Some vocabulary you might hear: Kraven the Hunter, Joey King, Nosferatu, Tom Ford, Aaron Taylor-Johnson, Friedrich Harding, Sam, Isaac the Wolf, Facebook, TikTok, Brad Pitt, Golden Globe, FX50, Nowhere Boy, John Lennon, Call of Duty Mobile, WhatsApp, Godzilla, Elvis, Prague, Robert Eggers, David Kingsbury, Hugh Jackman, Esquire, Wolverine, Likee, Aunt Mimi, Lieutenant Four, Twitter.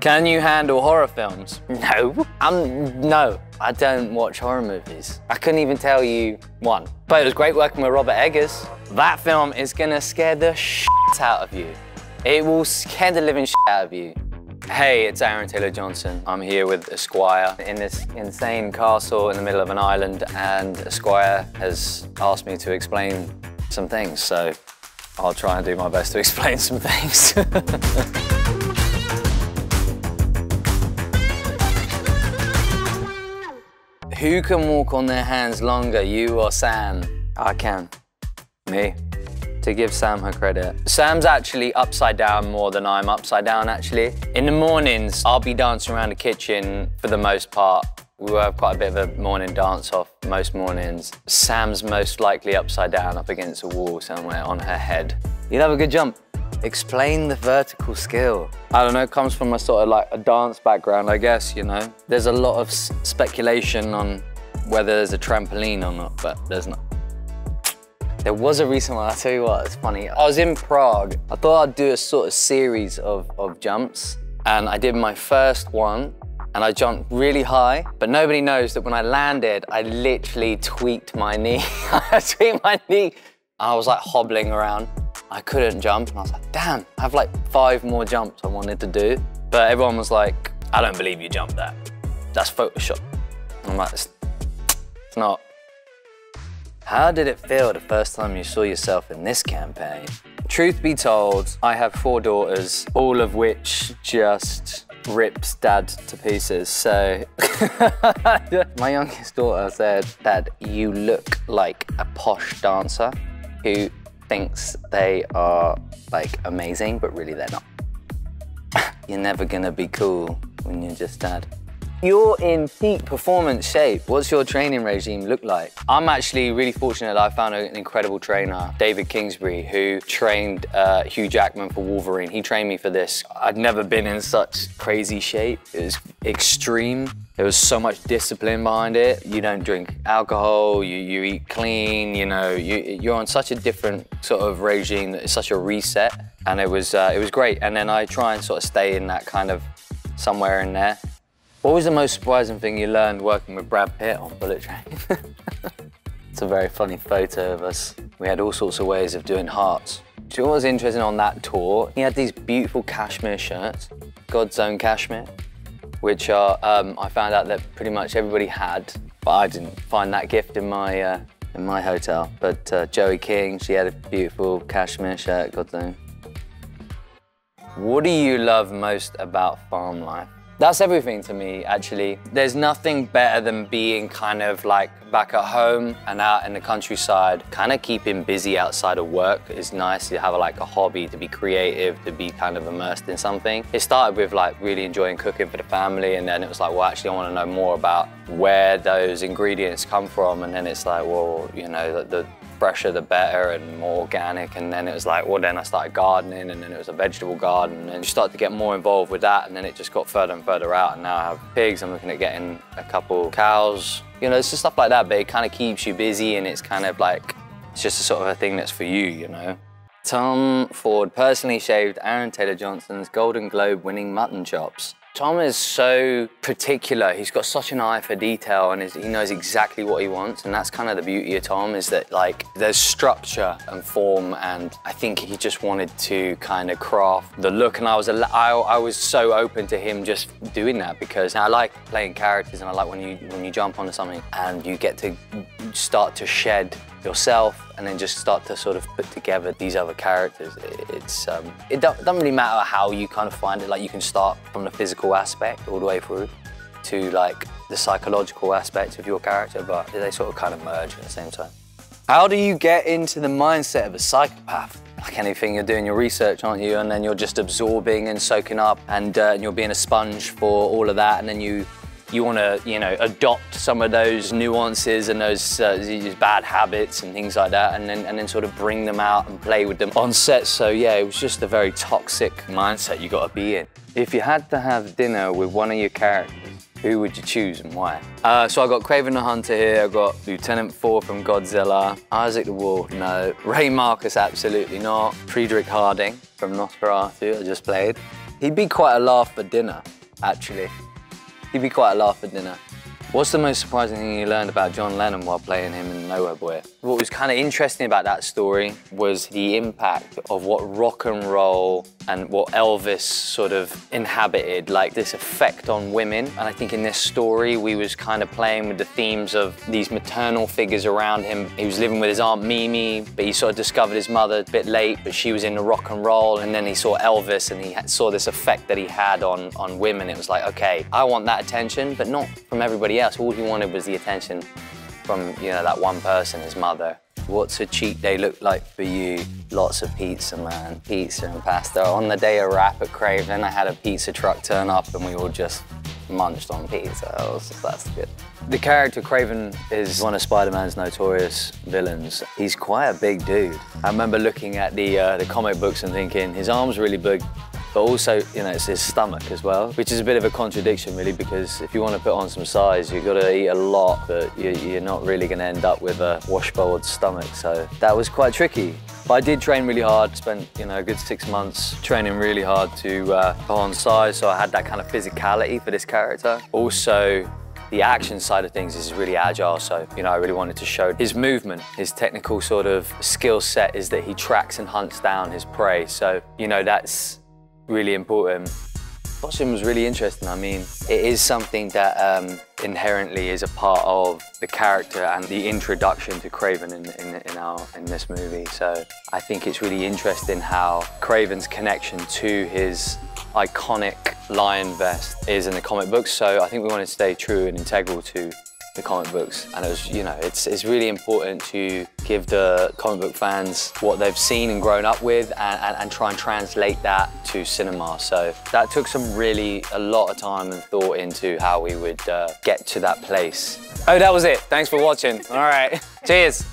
Can you handle horror films? No. No, I don't watch horror movies. I couldn't even tell you one. But it was great working with Robert Eggers. That film is gonna scare the shit out of you. It will scare the living shit out of you. Hey, it's Aaron Taylor-Johnson. I'm here with Esquire in this insane castle in the middle of an island, and Esquire has asked me to explain some things, so I'll try and do my best to explain some things. Who can walk on their hands longer, you or Sam? I can. Me. To give Sam her credit. Sam's actually upside down more than I'm upside down, actually. In the mornings, I'll be dancing around the kitchen for the most part. We have quite a bit of a morning dance-off most mornings. Sam's most likely upside down up against a wall somewhere on her head. You'd have a good jump. Explain the vertical skill. I don't know, it comes from a sort of like a dance background, I guess, you know. There's a lot of speculation on whether there's a trampoline or not, but there's not. There was a recent one, I'll tell you what, it's funny. I was in Prague. I thought I'd do a sort of series of jumps, and I did my first one, and I jumped really high, but nobody knows that when I landed, I literally tweaked my knee. I tweaked my knee, and I was like hobbling around. I couldn't jump, and I was like, damn, I have like 5 more jumps I wanted to do. But everyone was like, I don't believe you jumped that. That's Photoshop. I'm like, it's not. How did it feel the first time you saw yourself in this campaign? Truth be told, I have 4 daughters, all of which just rips dad to pieces, so. My youngest daughter said, Dad, you look like a posh dancer who thinks they are like amazing, but really they're not. You're never gonna be cool when you're just dad. You're in peak performance shape. What's your training regime look like? I'm actually really fortunate that I found an incredible trainer, David Kingsbury, who trained Hugh Jackman for Wolverine. He trained me for this. I'd never been in such crazy shape. It was extreme. There was so much discipline behind it. You don't drink alcohol, you eat clean, you know, you're on such a different sort of regime that it's such a reset. And it was great. And then I try and sort of stay in that kind of somewhere in there. What was the most surprising thing you learned working with Brad Pitt on Bullet Train? It's a very funny photo of us. We had all sorts of ways of doing hearts. Do you know what was interesting on that tour? He had these beautiful cashmere shirts, God's Own Cashmire, which are, I found out that pretty much everybody had, but I didn't find that gift in my hotel. But Joey King, she had a beautiful cashmere shirt, God's Own. What do you love most about farm life? That's everything to me, actually. There's nothing better than being kind of like back at home and out in the countryside. Kind of keeping busy outside of work is nice to have like a hobby, to be creative, to be kind of immersed in something. It started with like really enjoying cooking for the family, and then it was like, well, actually I want to know more about where those ingredients come from. And then it's like, well, you know, the fresher the better and more organic. And then it was like, well, then I started gardening, and then it was a vegetable garden, and then you start to get more involved with that, and then it just got further and further out, and now I have pigs, I'm looking at getting a couple cows. You know, it's just stuff like that, but it kind of keeps you busy, and it's kind of like, it's just a sort of a thing that's for you, you know? Tom Ford personally shaved Aaron Taylor-Johnson's Golden Globe winning mutton chops. Tom is so particular, he's got such an eye for detail, and he knows exactly what he wants, and that's kind of the beauty of Tom, is that like there's structure and form, and I think he just wanted to kind of craft the look, and I was so open to him just doing that, because I like playing characters, and I like when you jump onto something and you get to start to shed yourself and then just start to sort of put together these other characters. It doesn't really matter how you kind of find it, like you can start from the physical aspect all the way through to like the psychological aspects of your character, but they sort of kind of merge at the same time. How do you get into the mindset of a psychopath? Like anything, you're doing your research, aren't you? And then you're just absorbing and soaking up, and you're being a sponge for all of that, and then you want to, you know, adopt some of those nuances and those bad habits and things like that, and then sort of bring them out and play with them on set. So yeah, it was just a very toxic mindset you got to be in. If you had to have dinner with one of your characters, who would you choose and why? So I got Kraven the Hunter here, I got Lieutenant Four from Godzilla, Isaac the Wolf, no, Ray Marcus, absolutely not, Friedrich Harding from Nosferatu, I just played, He'd be quite a laugh for dinner, actually. He'd be quite a laugh for dinner. What's the most surprising thing you learned about John Lennon while playing him in Nowhere Boy? What was kind of interesting about that story was the impact of what rock and roll and what Elvis sort of inhabited, like this effect on women. And I think in this story, we was kind of playing with the themes of these maternal figures around him. He was living with his Aunt Mimi, but he sort of discovered his mother a bit late, but she was into rock and roll. And then he saw Elvis and he saw this effect that he had on women. It was like, okay, I want that attention, but not from everybody else. All he wanted was the attention from, you know, that one person, his mother. What's a cheat day look like for you? Lots of pizza, man. Pizza and pasta. On the day of rap at Kraven, I had a pizza truck turn up and we all just munched on pizza. I was just, that's good. The character Kraven is one of Spider-Man's notorious villains. He's quite a big dude. I remember looking at the comic books and thinking, his arm's really big, but also, you know, it's his stomach as well, which is a bit of a contradiction, really, because if you want to put on some size, you've got to eat a lot, but you're not really going to end up with a washboard stomach, so that was quite tricky. But I did train really hard, spent, you know, a good 6 months training really hard to put on size, so I had that kind of physicality for this character. Also, the action side of things is really agile, so, you know, I really wanted to show his movement. His technical sort of skill set is that he tracks and hunts down his prey, so, you know, that's really important. Costume was really interesting. I mean, it is something that inherently is a part of the character and the introduction to Kraven in this movie. So I think it's really interesting how Kraven's connection to his iconic lion vest is in the comic books. So I think we wanted to stay true and integral to the comic books, and it was, you know, it's really important to give the comic book fans what they've seen and grown up with and try and translate that to cinema. So that took some really a lot of time and thought into how we would get to that place. Oh, that was it. Thanks for watching. All right. Cheers.